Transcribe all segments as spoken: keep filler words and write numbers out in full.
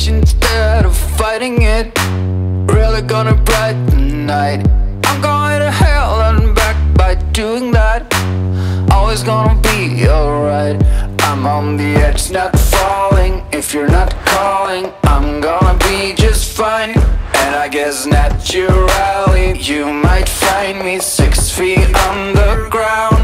Instead of fighting it, really gonna brighten the night. I'm going to hell and back by doing that. Always gonna be alright. I'm on the edge, not falling. If you're not calling, I'm gonna be just fine. And I guess naturally, you might find me six feet underground.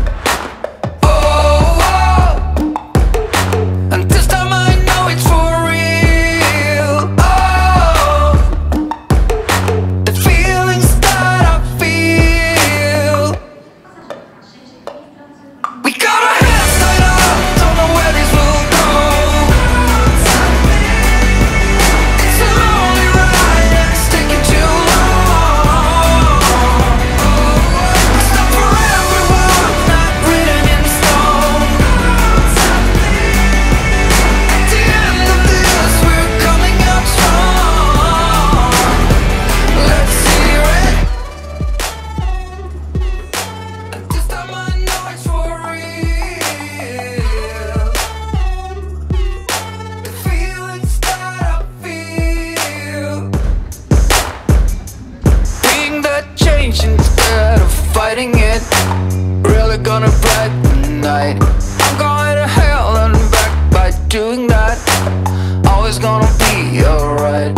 Instead of fighting it, really gonna brighten the night. I'm going to hell and back by doing that. Always gonna be alright.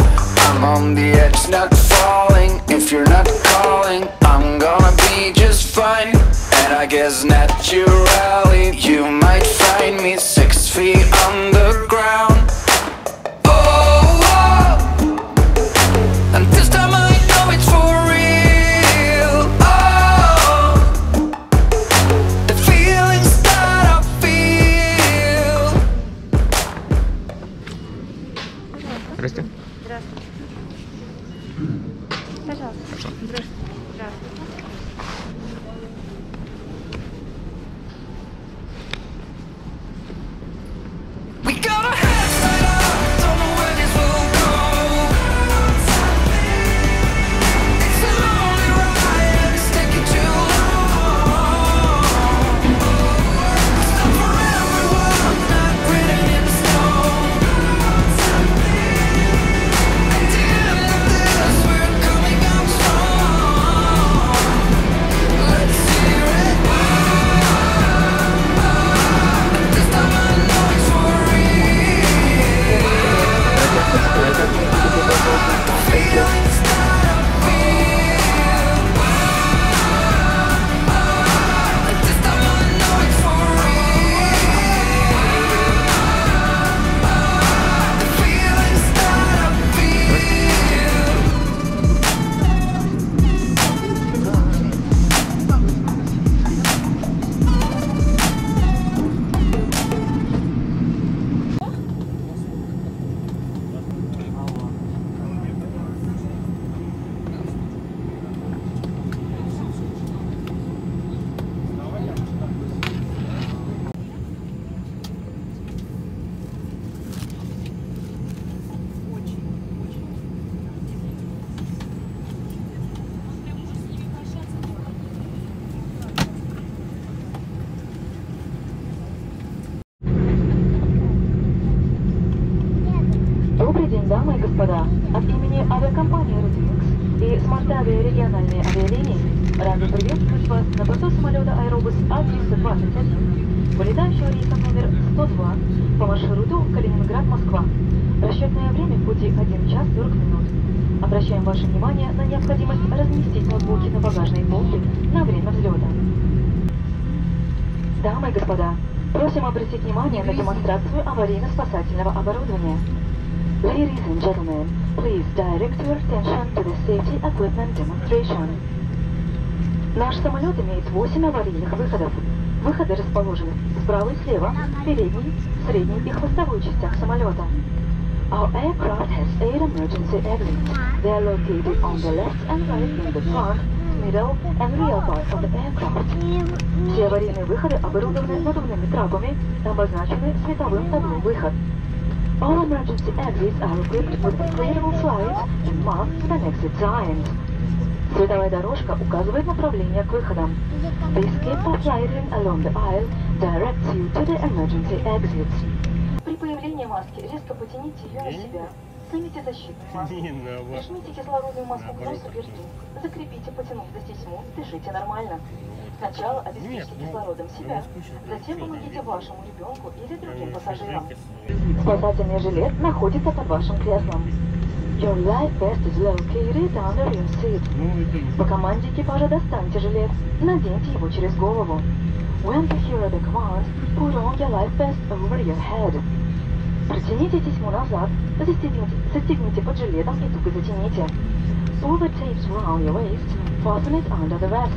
I'm on the edge, not falling. If you're not calling, I'm gonna be just fine. And I guess naturally, you might find me six feet underground. Здравствуйте. Здравствуйте. Пожалуйста. Здравствуйте. Здравствуйте. Дамы и господа, от имени авиакомпании Red Wings и СмартАвиа региональные авиалинии рад приветствовать вас на борту самолета Airbus А триста двадцать один, вылетающего рейсом номер сто два по маршруту Калининград-Москва. Расчетное время пути один час сорок минут. Обращаем ваше внимание на необходимость разместить ноутбуки на багажной полке на время взлета. Дамы и господа, просим обратить внимание на демонстрацию аварийно-спасательного оборудования. Ladies and gentlemen, please direct your attention to the safety equipment demonstration. Наш самолет имеет восемь аварийных выходов. Выходы расположены справа и слева, в передней, средней и хвостовой частях самолета. Our aircraft has eight emergency exits. They are located on the left and right in the front, middle and rear parts of the aircraft. Все аварийные выходы оборудованы надувными трапами, обозначены световым табло «Выход». All emergency exits are equipped with inflatable slides and marked the exit signs. Световая дорожка указывает направление к выходам. The escape path sliding along the aisle directs you to the emergency exits. При появлении маски резко потяните ее на себя. Снимите защитную маску. Прижмите кислородную маску к носу и рту. Закрепите, потянув за тесьму, дышите нормально. Сначала обеспечьте кислородом себя, затем помогите вашему ребенку или другим пассажирам. Спасательный жилет находится под вашим креслом. Your life vest is located on the rear seat. По команде экипажа достаньте жилет, наденьте его через голову. When you hear the command, put on your life vest over your head. Протяните тесьму назад, застегните, застегните под жилетом и туго затяните. Pull the tapes around your waist, fasten it under the vest.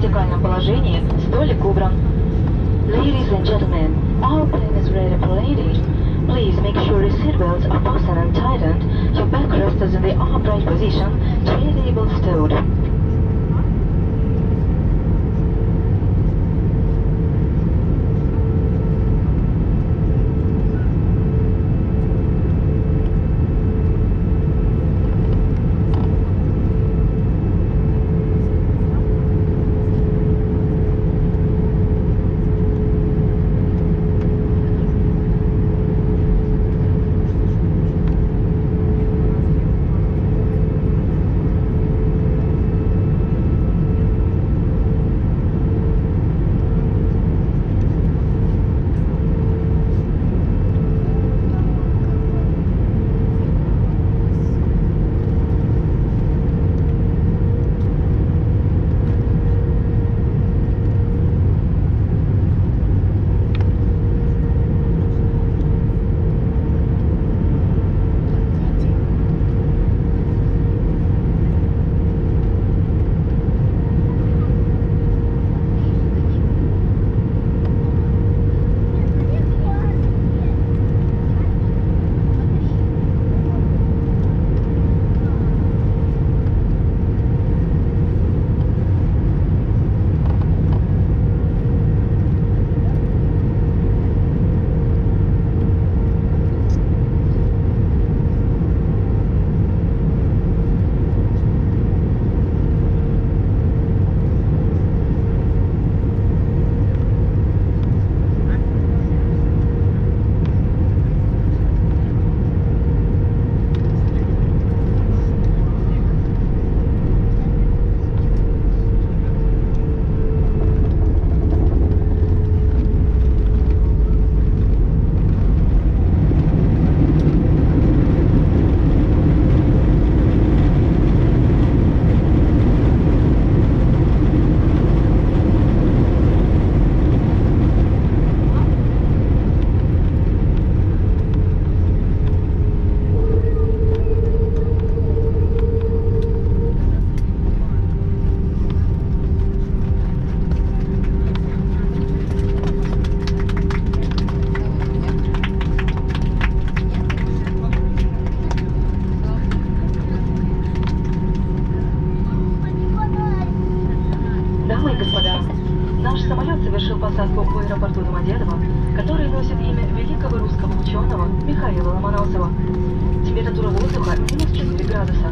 вертикальном положении, столик убран. Ladies and gentlemen, our plane is ready for landing. Please make sure your seatbelts are fastened and tightened. Your backrest is in the upright position to enable stowed. Наш самолет совершил посадку в аэропорту Домодедово, который носит имя великого русского ученого Михаила Ломоносова. Температура воздуха минус четыре градуса.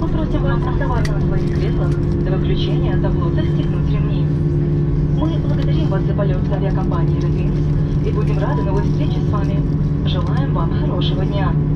Мы просим вас оставаться на своих креслах до выключения таблоца «Стегнуть ремни». Мы благодарим вас за полет авиакомпании Red Wings и будем рады новой встрече с вами. Желаем вам хорошего дня.